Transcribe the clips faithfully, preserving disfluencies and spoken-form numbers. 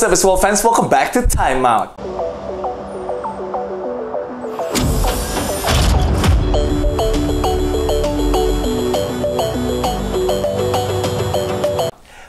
What's up, basketball fans? Welcome back to Timeout.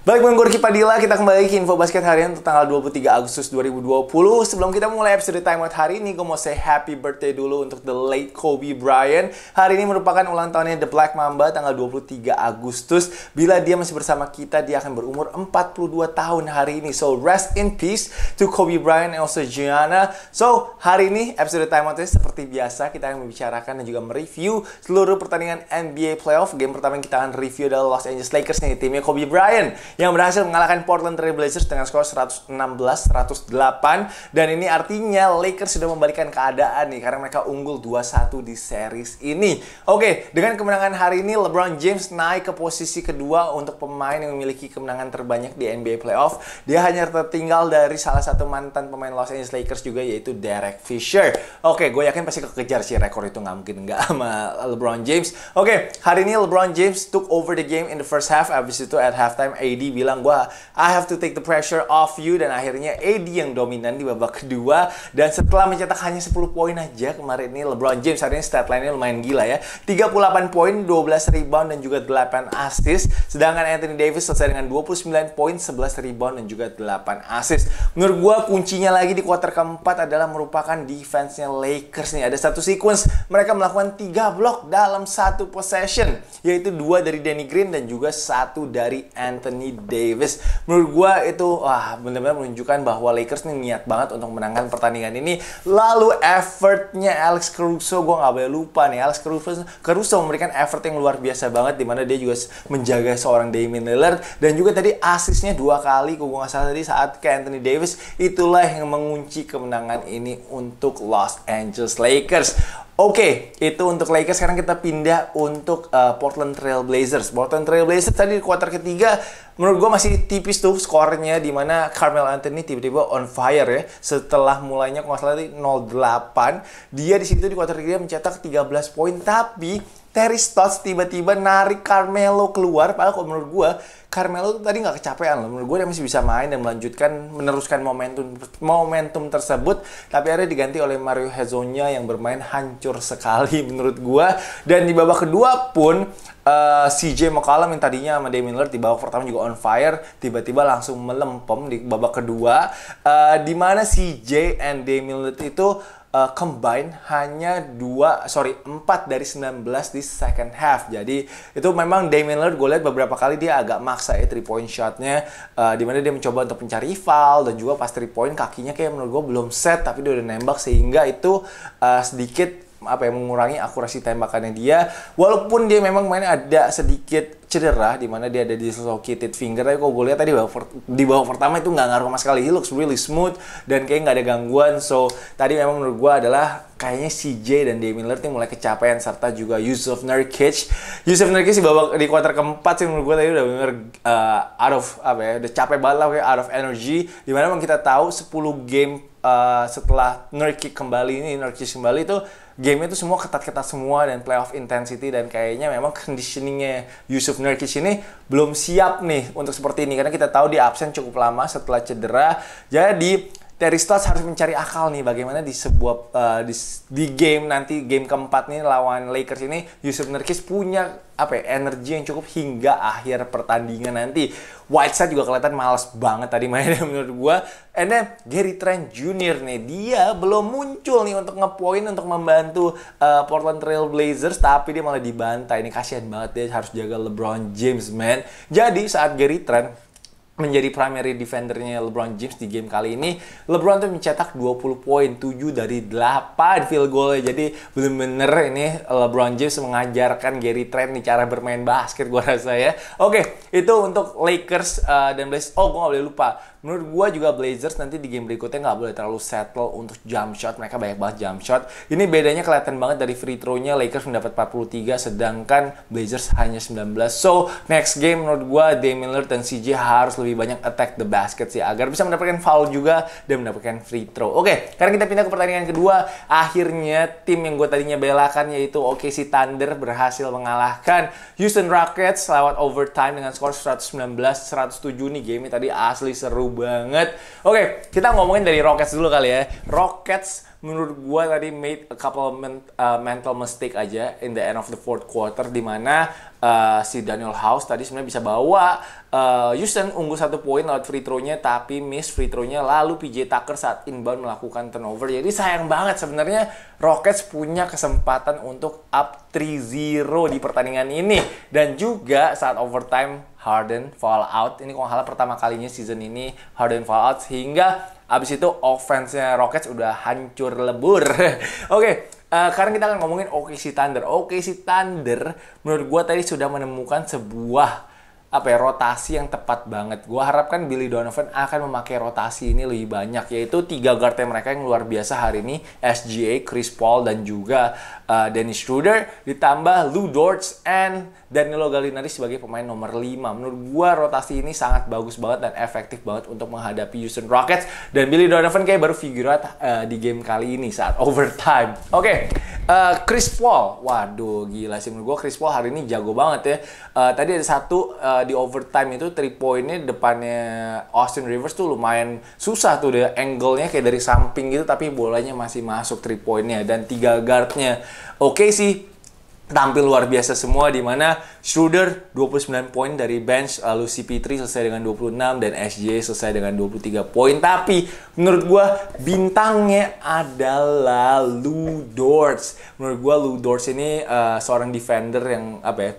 Balik dengan gue Ricky Padilla, kita kembali ke info basket harian untuk tanggal dua puluh tiga Agustus dua ribu dua puluh. Sebelum kita mulai episode Timeout hari ini, gue mau say happy birthday dulu untuk the late Kobe Bryant. Hari ini merupakan ulang tahunnya The Black Mamba, tanggal dua puluh tiga Agustus. Bila dia masih bersama kita, dia akan berumur empat puluh dua tahun hari ini. So rest in peace to Kobe Bryant and also Gianna. So hari ini episode Timeout seperti biasa, kita akan membicarakan dan juga mereview seluruh pertandingan N B A playoff. Game pertama yang kita akan review adalah Los Angeles Lakers nih, timnya Kobe Bryant, yang berhasil mengalahkan Portland Trail Blazers dengan skor seratus enam belas seratus delapan. Dan ini artinya Lakers sudah membalikan keadaan nih, karena mereka unggul dua satu di series ini. Oke, dengan kemenangan hari ini, LeBron James naik ke posisi kedua untuk pemain yang memiliki kemenangan terbanyak di N B A Playoff. Dia hanya tertinggal dari salah satu mantan pemain Los Angeles Lakers juga, yaitu Derek Fisher. Oke, gue yakin pasti kekejar sih rekor itu, nggak mungkin nggak sama LeBron James. Oke, hari ini LeBron James took over the game in the first half. Abis itu at halftime A D bilang, "Gua, I have to take the pressure off you." Dan akhirnya A D yang dominan di babak kedua. Dan setelah mencetak hanya sepuluh poin aja kemarin ini, LeBron James hari ini stat line-nya lumayan gila ya, tiga puluh delapan poin, dua belas rebound, dan juga delapan assist. Sedangkan Anthony Davis selesai dengan dua puluh sembilan poin, sebelas rebound, dan juga delapan assist. Menurut gua kuncinya lagi di kuarter keempat adalah merupakan defense-nya Lakers nih. Ada satu sequence mereka melakukan tiga blok dalam satu possession, yaitu dua dari Danny Green dan juga satu dari Anthony Davis. Menurut gue itu wah, benar-benar menunjukkan bahwa Lakers nih niat banget untuk menangkan pertandingan ini. Lalu effortnya Alex Caruso, gue nggak boleh lupa nih, Alex Caruso, Caruso memberikan effort yang luar biasa banget, dimana dia juga menjaga seorang Damian Lillard, dan juga tadi asisnya dua kali, gue nggak salah tadi saat ke Anthony Davis. Itulah yang mengunci kemenangan ini untuk Los Angeles Lakers. Oke, okay, itu untuk Lakers. Sekarang kita pindah untuk uh, Portland Trail Blazers. Portland Trail Blazers tadi di kuarter ketiga, menurut gue masih tipis tuh skornya, dimana Carmelo Anthony tiba-tiba on fire ya. Setelah mulainya kalau nggak salah nol delapan, dia di situ di kuarter ketiga mencetak tiga belas poin, tapi Terry Stotts tiba-tiba narik Carmelo keluar. Padahal kalau menurut gue, Carmelo tuh tadi nggak kecapean loh. Menurut gue dia masih bisa main dan melanjutkan, meneruskan momentum momentum tersebut. Tapi akhirnya diganti oleh Mario Hezonja yang bermain hancur sekali menurut gue. Dan di babak kedua pun, Uh, C J McCollum yang tadinya sama Damian Lillard di babak pertama juga on fire, tiba-tiba langsung melempem di babak kedua, uh, dimana C J and Damian Lillard itu uh, combine hanya dua, sorry, empat dari sembilan belas di second half. Jadi itu memang Damian Lillard, gue lihat beberapa kali dia agak maksa ya three point shotnya, uh, dimana dia mencoba untuk mencari foul, dan juga pas three point kakinya kayak menurut gue belum set, tapi dia udah nembak, sehingga itu uh, sedikit apa yang mengurangi akurasi tembakannya dia. Walaupun dia memang mainnya ada sedikit cedera, di mana dia ada dislocated finger, tapi kalau gue lihat tadi di babak pertama itu nggak ngaruh sama sekali. He looks really smooth dan kayak nggak ada gangguan. So tadi memang menurut gue adalah kayaknya C J dan Damian Lillard mulai kecapean, serta juga Jusuf Nurkić. Jusuf Nurkić di babak di kuarter keempat sih menurut gue tadi udah bener uh, out of apa ya, udah capek banget lah, kayak out of energy. Di mana memang kita tahu sepuluh game uh, setelah Nurkić kembali ini Nurkić kembali itu game-nya tuh semua ketat-ketat semua dan playoff intensity, dan kayaknya memang conditioning-nya Jusuf Nurkić ini belum siap nih untuk seperti ini, karena kita tahu dia absen cukup lama setelah cedera. Jadi Terry Stotts harus mencari akal nih bagaimana di sebuah uh, di, di game nanti, game keempat nih lawan Lakers ini, Jusuf Nurkić punya apa ya, energi yang cukup hingga akhir pertandingan nanti. Whiteside juga kelihatan malas banget tadi mainnya menurut gua. And then Gary Trent Junior nih, dia belum muncul nih untuk ngepoint, untuk membantu uh, Portland Trail Blazers, tapi dia malah dibantai. Ini kasihan banget, dia harus jaga LeBron James, man. Jadi saat Gary Trent menjadi primary defendernya LeBron James di game kali ini, LeBron tuh mencetak dua puluh poin, tujuh dari delapan field goal. Jadi bener-bener ini LeBron James mengajarkan Gary Trent nih cara bermain basket, gua rasa ya. Oke, itu untuk Lakers uh, dan Blazers. Oh, gua gak boleh lupa, menurut gua juga Blazers nanti di game berikutnya nggak boleh terlalu settle untuk jump shot. Mereka banyak banget jump shot. Ini bedanya kelihatan banget dari free throw-nya. Lakers mendapat empat puluh tiga, sedangkan Blazers hanya sembilan belas. So, next game menurut gua Damian Lillard dan C J harus lebih banyak attack the basket sih, agar bisa mendapatkan foul juga dan mendapatkan free throw. Oke, sekarang kita pindah ke pertandingan kedua. Akhirnya tim yang gue tadinya belakan, yaitu O K C Thunder, berhasil mengalahkan Houston Rockets lewat overtime dengan skor seratus sembilan belas seratus tujuh. Nih game tadi asli seru banget. Oke, kita ngomongin dari Rockets dulu kali ya. Rockets menurut gue tadi made a couple men, uh, mental mistake aja in the end of the fourth quarter, di mana uh, si Daniel House tadi sebenarnya bisa bawa uh, Houston unggul satu poin lewat free throw-nya, tapi miss free throw-nya, lalu P J Tucker saat inbound melakukan turnover. Jadi sayang banget, sebenarnya Rockets punya kesempatan untuk up three zero di pertandingan ini. Dan juga saat overtime Harden fall out. Ini kalau salah pertama kalinya season ini Harden fall out, sehingga abis itu offense-nya Rockets udah hancur lebur. Oke, okay, uh, sekarang kita akan ngomongin O K C Thunder. O K C Thunder menurut gue tadi sudah menemukan sebuah apa ya, rotasi yang tepat banget. Gue harapkan Billy Donovan akan memakai rotasi ini lebih banyak, yaitu tiga guard-nya mereka yang luar biasa hari ini, S G A, Chris Paul, dan juga uh, Dennis Schröder, ditambah Lu Dort and Danilo Gallinari sebagai pemain nomor lima. Menurut gua rotasi ini sangat bagus banget dan efektif banget untuk menghadapi Houston Rockets. Dan Billy Donovan kayak baru figure out uh, di game kali ini saat overtime. Oke, okay. uh, Chris Paul. Waduh, gila sih menurut gua Chris Paul hari ini jago banget ya. Uh, tadi ada satu uh, di overtime itu three point-nya depannya Austin Rivers tuh lumayan susah tuh deh. Angle-nya kayak dari samping gitu, tapi bolanya masih masuk three point-nya. Dan tiga guard-nya oke sih, tampil luar biasa semua, di mana Schröder dua puluh sembilan poin dari bench, lalu C P tiga selesai dengan dua puluh enam dan S G A selesai dengan dua puluh tiga poin. Tapi menurut gua bintangnya adalah Lu Dort. Menurut gua Lu Dort ini uh, seorang defender yang apa ya?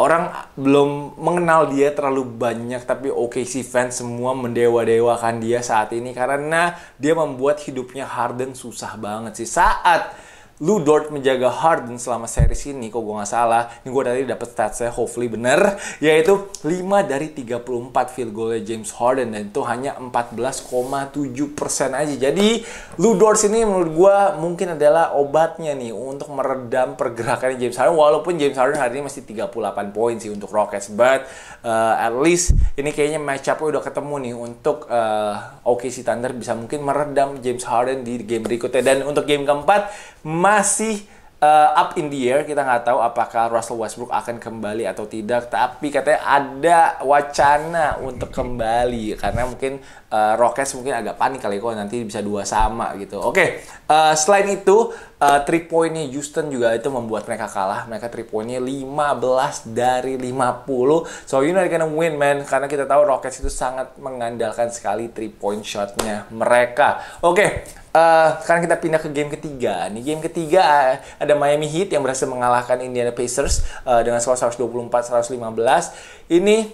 Orang belum mengenal dia terlalu banyak, tapi O K C fans semua mendewa-dewakan dia saat ini karena dia membuat hidupnya Harden susah banget sih. Saat Lu Dort menjaga Harden selama series ini, kok gue nggak salah, ini gue tadi dapet statsnya, hopefully bener, yaitu lima dari tiga puluh empat field goalnya James Harden, dan itu hanya empat belas koma tujuh persen aja. Jadi Lu Dort ini menurut gue mungkin adalah obatnya nih untuk meredam pergerakannya James Harden, walaupun James Harden hari ini masih tiga puluh delapan poin sih untuk Rockets, but uh, at least ini kayaknya match up-nya udah ketemu nih untuk uh, O K C Thunder bisa mungkin meredam James Harden di game berikutnya. Dan untuk game keempat masih uh, up in the air, kita nggak tahu apakah Russell Westbrook akan kembali atau tidak, tapi katanya ada wacana untuk kembali karena mungkin uh, Rockets mungkin agak panik kali kok nanti bisa dua sama gitu. Oke, okay. uh, selain itu uh, three point-nya Houston juga itu membuat mereka kalah. Mereka three point-nya lima belas dari lima puluh. So you know they're gonna win, man, karena kita tahu Rockets itu sangat mengandalkan sekali three point shot-nya mereka. Oke, okay. Uh, sekarang kita pindah ke game ketiga. Nih game ketiga uh, ada Miami Heat yang berhasil mengalahkan Indiana Pacers uh, dengan skor seratus dua puluh empat seratus lima belas. Ini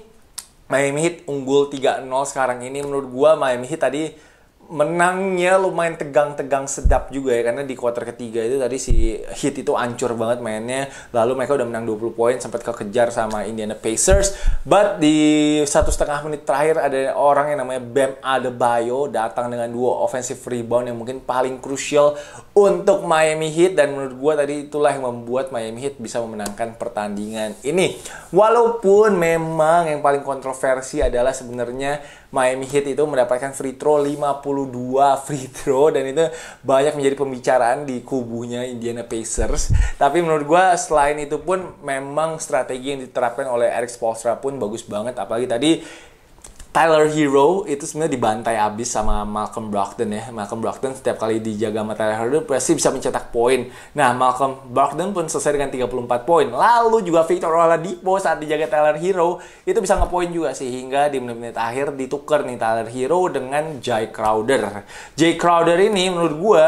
Miami Heat unggul tiga nol sekarang ini. Menurut gua Miami Heat tadi menangnya lumayan tegang-tegang sedap juga ya, karena di quarter ketiga itu tadi si Heat itu ancur banget mainnya, lalu mereka udah menang dua puluh poin, sempat kekejar sama Indiana Pacers, but di satu setengah menit terakhir ada orang yang namanya Bam Adebayo datang dengan dua offensive rebound yang mungkin paling krusial untuk Miami Heat, dan menurut gue tadi itulah yang membuat Miami Heat bisa memenangkan pertandingan ini. Walaupun memang yang paling kontroversi adalah sebenarnya Miami Heat itu mendapatkan free throw lima puluh dua free throw, dan itu banyak menjadi pembicaraan di kubunya Indiana Pacers. Tapi menurut gue selain itu pun memang strategi yang diterapkan oleh Eric Spoelstra pun bagus banget. Apalagi tadi Tyler Hero itu sebenarnya dibantai abis sama Malcolm Brogdon ya. Malcolm Brogdon setiap kali dijaga sama Tyler Hero pasti bisa mencetak poin. Nah, Malcolm Brogdon pun selesai dengan tiga puluh empat poin. Lalu juga Victor Oladipo saat dijaga Tyler Hero itu bisa ngepoin juga, sehingga di menit-menit akhir ditukar nih Tyler Hero dengan Jay Crowder. Jay Crowder ini menurut gue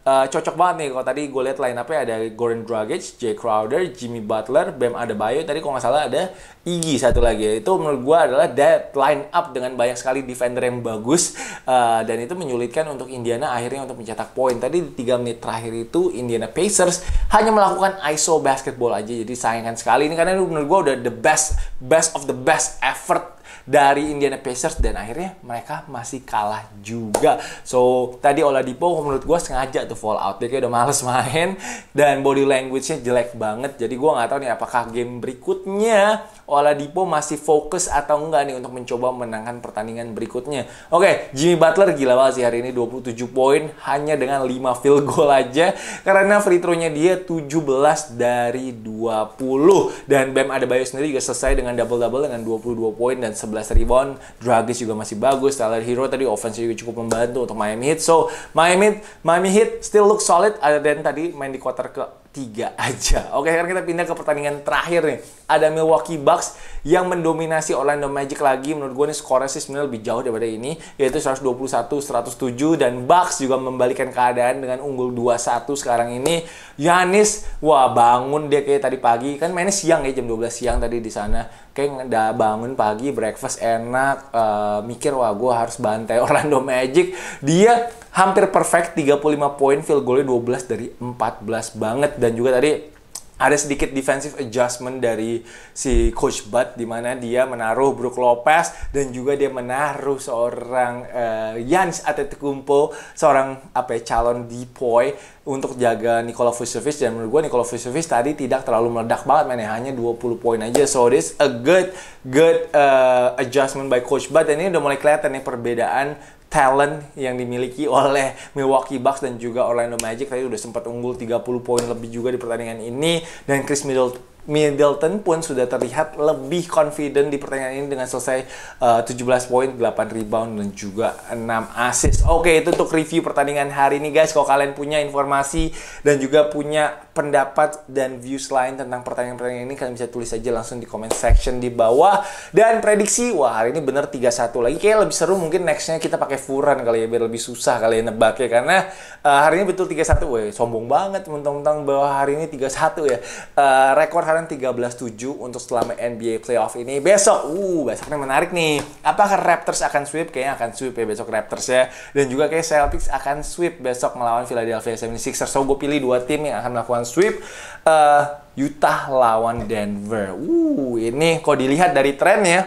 Uh, cocok banget nih. Kalau tadi gue liat line up-nya ada Goran Dragic, Jay Crowder, Jimmy Butler, Bam Adebayo, tadi kalau nggak salah ada Iggy satu lagi ya. Itu menurut gue adalah that line up dengan banyak sekali defender yang bagus, uh, dan itu menyulitkan untuk Indiana akhirnya untuk mencetak poin. Tadi di tiga menit terakhir itu Indiana Pacers hanya melakukan I S O basketball aja, jadi sayangkan sekali ini karena menurut gue udah the best best of the best effort dari Indiana Pacers, dan akhirnya mereka masih kalah juga. So tadi Oladipo menurut gue sengaja tuh fall out, dia kayak udah males main dan body language-nya jelek banget. Jadi gue nggak tahu nih apakah game berikutnya Oladipo masih fokus atau enggak nih untuk mencoba menangkan pertandingan berikutnya. Oke, okay, Jimmy Butler gila banget sih hari ini, dua puluh tujuh poin hanya dengan lima field goal aja karena free throw-nya dia tujuh belas dari dua puluh, dan Bam Adebayo sendiri juga selesai dengan double-double dengan dua puluh dua poin dan sebelas rebound. Dragic juga masih bagus. Tyler Hero tadi offense juga cukup membantu untuk Miami Heat. So Miami Miami Heat still look solid other than tadi main di quarter ketiga aja. Oke, sekarang kita pindah ke pertandingan terakhir nih. Ada Milwaukee Bucks yang mendominasi Orlando Magic lagi. Menurut gue nih skornya sih sebenarnya lebih jauh daripada ini, yaitu seratus dua puluh satu seratus tujuh, dan Bucks juga membalikan keadaan dengan unggul dua satu sekarang ini. Giannis, wah bangun dia kayak tadi pagi, kan mainnya siang ya, jam dua belas siang tadi di sana. Kayak udah bangun pagi, breakfast enak, uh, mikir wah gue harus bantai Orlando Magic. Dia hampir perfect, tiga puluh lima poin, field goalnya dua belas dari empat belas banget. Dan juga tadi ada sedikit defensive adjustment dari si Coach Bud, di mana dia menaruh Brook Lopez dan juga dia menaruh seorang uh, Giannis Antetokounmpo, seorang apa ya, calon D P O Y untuk jaga Nikola Vucevic. Dan menurut gue Nikola Vucevic tadi tidak terlalu meledak banget mainnya, hanya dua puluh poin aja. So this a good good uh, adjustment by Coach Bud, dan ini udah mulai kelihatan nih perbedaan talent yang dimiliki oleh Milwaukee Bucks dan juga Orlando Magic. Tadi udah sempat unggul tiga puluh poin lebih juga di pertandingan ini, dan Chris Middleton pun sudah terlihat lebih confident di pertandingan ini dengan selesai uh, tujuh belas poin, delapan rebound dan juga enam assist. Oke, itu untuk review pertandingan hari ini guys. Kalau kalian punya informasi dan juga punya pendapat dan views lain tentang pertandingan-pertandingan ini, kalian bisa tulis aja langsung di comment section di bawah. Dan prediksi, wah hari ini bener tiga satu lagi. Kayaknya lebih seru, mungkin nextnya kita pakai furan kali ya, biar lebih susah kali ya nebaknya. Karena uh, hari ini betul tiga satu. Weh, sombong banget mentang-mentang bahwa hari ini tiga satu ya. uh, Rekor hari tiga belas tujuh untuk selama N B A playoff ini. Besok, uh, besoknya menarik nih. Apakah Raptors akan sweep? Kayaknya akan sweep ya besok Raptors ya. Dan juga kayak Celtics akan sweep besok melawan Philadelphia seventy-sixers. So, gue pilih dua tim yang akan melakukan sweep. Uh, Utah lawan Denver. Uh, ini kalau dilihat dari trennya,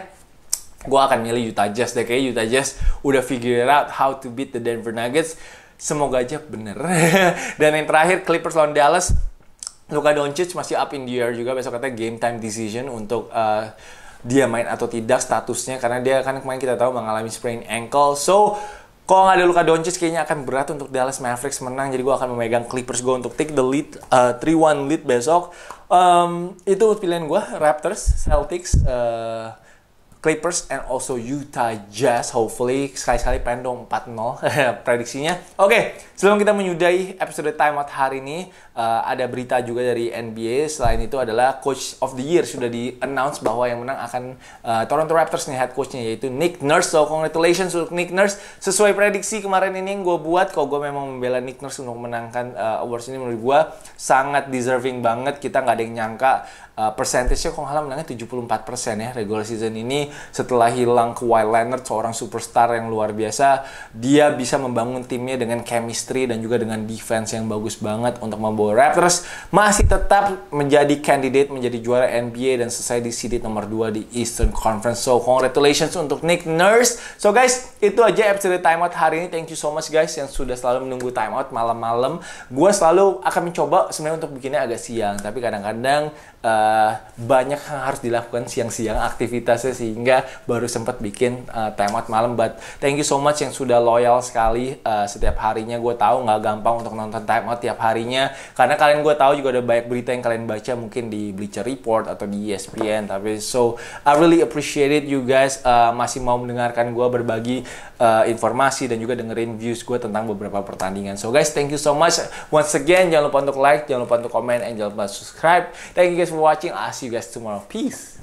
gue akan milih Utah Jazz deh. Kayaknya Utah Jazz udah figure out how to beat the Denver Nuggets. Semoga aja bener. Dan yang terakhir, Clippers lawan Dallas. Luka Doncic masih up in the air juga, besok katanya game time decision untuk uh, dia main atau tidak statusnya, karena dia kan kemarin kita tahu mengalami sprain ankle. So kalau nggak ada Luka Doncic kayaknya akan berat untuk Dallas Mavericks menang. Jadi gue akan memegang Clippers gue untuk take the lead, uh, three one lead besok. Um, itu pilihan gue, Raptors, Celtics, uh, Clippers, and also Utah Jazz. Hopefully sekali-sekali pendong empat nol prediksinya. Oke, okay, sebelum kita menyudahi episode timeout hari ini, uh, ada berita juga dari N B A. Selain itu adalah Coach of the Year sudah di-announce bahwa yang menang akan uh, Toronto Raptors nih, head coachnya yaitu Nick Nurse. So congratulations untuk Nick Nurse. Sesuai prediksi kemarin ini yang gue buat, kalau gue memang membela Nick Nurse untuk menangkan uh, awards ini, menurut gue sangat deserving banget. Kita nggak ada yang nyangka uh, percentage-nya kalau nggak salah menangnya tujuh puluh empat persen ya regular season ini. Setelah hilang Kawhi Leonard, seorang superstar yang luar biasa, dia bisa membangun timnya dengan chemistry dan juga dengan defense yang bagus banget untuk membawa Raptors masih tetap menjadi candidate menjadi juara N B A dan selesai di seed nomor dua di Eastern Conference. So congratulations untuk Nick Nurse. So guys, itu aja episode timeout hari ini. Thank you so much guys yang sudah selalu menunggu timeout malam-malam. Gue selalu akan mencoba sebenarnya untuk bikinnya agak siang, tapi kadang-kadang Uh, banyak yang harus dilakukan siang-siang aktivitasnya, sehingga baru sempat bikin uh, timeout malam. But thank you so much yang sudah loyal sekali uh, setiap harinya. Gue tahu nggak gampang untuk nonton timeout tiap harinya, karena kalian gue tahu juga ada banyak berita yang kalian baca mungkin di Bleacher Report atau di E S P N. Tapi so I really appreciate it you guys uh, masih mau mendengarkan gue berbagi uh, informasi dan juga dengerin views gue tentang beberapa pertandingan. So guys, thank you so much once again. Jangan lupa untuk like, jangan lupa untuk comment, and jangan lupa subscribe. Thank you guys for watching. I'll see you guys tomorrow. Peace.